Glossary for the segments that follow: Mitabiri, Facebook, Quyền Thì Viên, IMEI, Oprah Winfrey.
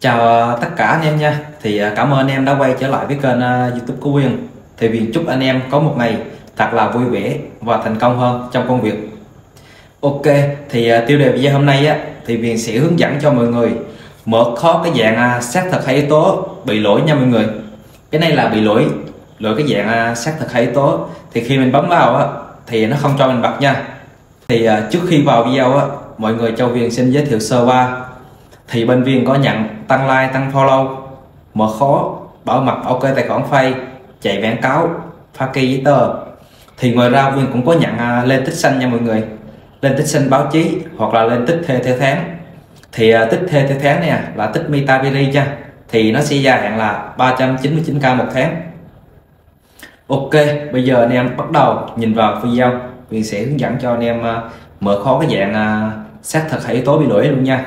Chào tất cả anh em nha. Thì cảm ơn anh em đã quay trở lại với kênh YouTube của Quyền. Thì Quyền chúc anh em có một ngày thật là vui vẻ và thành công hơn trong công việc. Ok, thì tiêu đề video hôm nay á, thì Quyền sẽ hướng dẫn cho mọi người mở khó cái dạng xác thực hai yếu tố bị lỗi nha mọi người. Cái này là bị lỗi cái dạng xác thực hai yếu tố. Thì khi mình bấm vào á, thì nó không cho mình bật nha. Thì trước khi vào video á, mọi người cho Quyền xin giới thiệu sơ qua. Thì bên Viên có nhận tăng like, tăng follow, mở khóa, bảo mật, ok tài khoản Face, chạy quảng cáo, pha ký giấy tờ. Thì ngoài ra Viên cũng có nhận lên tích xanh nha mọi người, lên tích xanh báo chí hoặc là lên tích thuê theo tháng. Thì tích thuê theo tháng này là tích Mitabiri nha, thì nó sẽ gia hạn là 399k một tháng. Ok, bây giờ anh em bắt đầu nhìn vào video, Viên sẽ hướng dẫn cho anh em mở khóa cái dạng xác thực hai yếu tố bị lỗi luôn nha.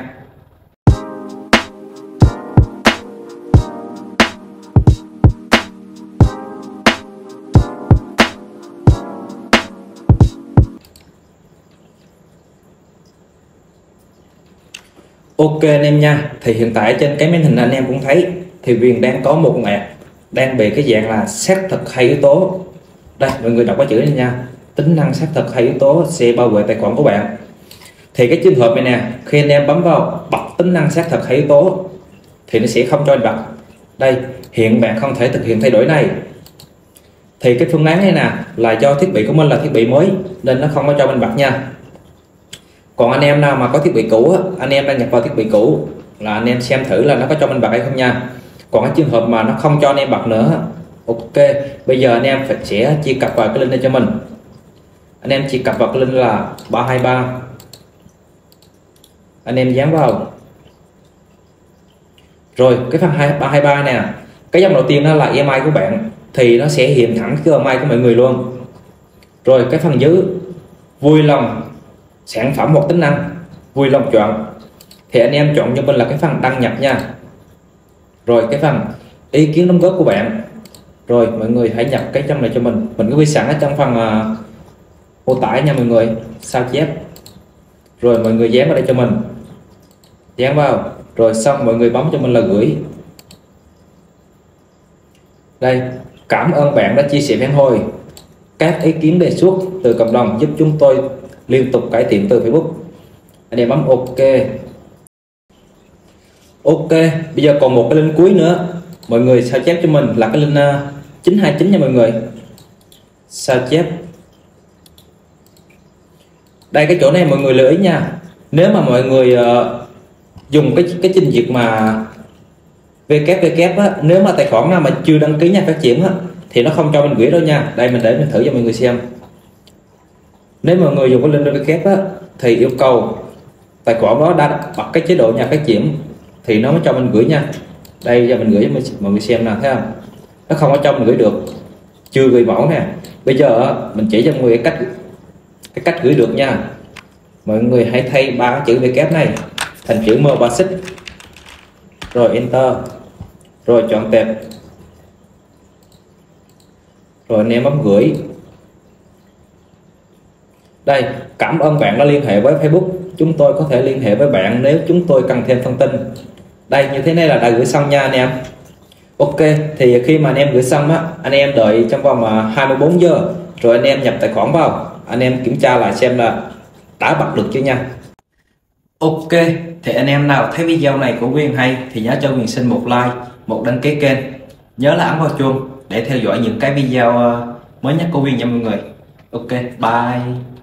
Ok anh em nha, thì hiện tại trên cái màn hình anh em cũng thấy thì Quyền đang có một app đang bị cái dạng là xác thực hai yếu tố. Đây mọi người đọc cái chữ này nha, tính năng xác thực hai yếu tố sẽ bảo vệ tài khoản của bạn. Thì cái trường hợp này nè, khi anh em bấm vào bật tính năng xác thực hai yếu tố thì nó sẽ không cho anh bật. Đây, hiện bạn không thể thực hiện thay đổi này. Thì cái phương án này nè là do thiết bị của mình là thiết bị mới nên nó không có cho mình bật nha. Còn anh em nào mà có thiết bị cũ, anh em đang nhập vào thiết bị cũ là anh em xem thử là nó có cho mình bật hay không nha. Còn cái trường hợp mà nó không cho anh em bật nữa, ok, bây giờ anh em sẽ truy cập vào cái link này cho mình. Anh em truy cập vào cái link là 323, anh em dán vào. Rồi cái phần 323 nè, cái dòng đầu tiên đó là IMEI của bạn thì nó sẽ hiện thẳng cái IMEI của mọi người luôn. Rồi cái phần dưới vui lòng sản phẩm hoặc tính năng, vui lòng chọn thì anh em chọn cho mình là cái phần đăng nhập nha. Rồi cái phần ý kiến đóng góp của bạn, rồi mọi người hãy nhập cái trong này cho mình có ghi sẵn ở trong phần mô tả nha mọi người, sao chép. Rồi mọi người dán vào đây cho mình, dán vào rồi xong mọi người bấm cho mình là gửi. Đây, cảm ơn bạn đã chia sẻ phản hồi, các ý kiến đề xuất từ cộng đồng giúp chúng tôi liên tục cải thiện từ Facebook. Anh em bấm ok. Ok, bây giờ còn một cái link cuối nữa, mọi người sao chép cho mình là cái link 929 nha mọi người, sao chép. Đây cái chỗ này mọi người lưu ý nha, nếu mà mọi người dùng cái trình duyệt mà www á, nếu mà tài khoản nào mà chưa đăng ký nhà phát triển á, thì nó không cho mình gửi đâu nha. Đây mình để mình thử cho mọi người xem. Nếu mọi người dùng cái link www á, thì yêu cầu tài khoản đó đã bật cái chế độ nhà phát triển thì nó mới cho mình gửi nha. Đây giờ mình gửi cho mọi người xem nè, thấy không? Nó không có cho mình gửi được, chưa gửi mẫu nè. Bây giờ mình chỉ cho mọi người cái cách gửi được nha. Mọi người hãy thay ba cái chữ www này thành chữ M36 rồi enter, rồi chọn tệp, rồi anh em bấm gửi. Đây, cảm ơn bạn đã liên hệ với Facebook, chúng tôi có thể liên hệ với bạn nếu chúng tôi cần thêm thông tin. Đây, như thế này là đã gửi xong nha anh em. Ok, thì khi mà anh em gửi xong á, anh em đợi trong vòng 24 giờ rồi anh em nhập tài khoản vào, anh em kiểm tra lại xem là đã bật được chưa nha. Ok, thì anh em nào thấy video này của Quyền hay thì nhớ cho Quyền xin một like, một đăng ký kênh, nhớ là ấn vào chuông để theo dõi những cái video mới nhất của Quyền nha mọi người. Ok, bye.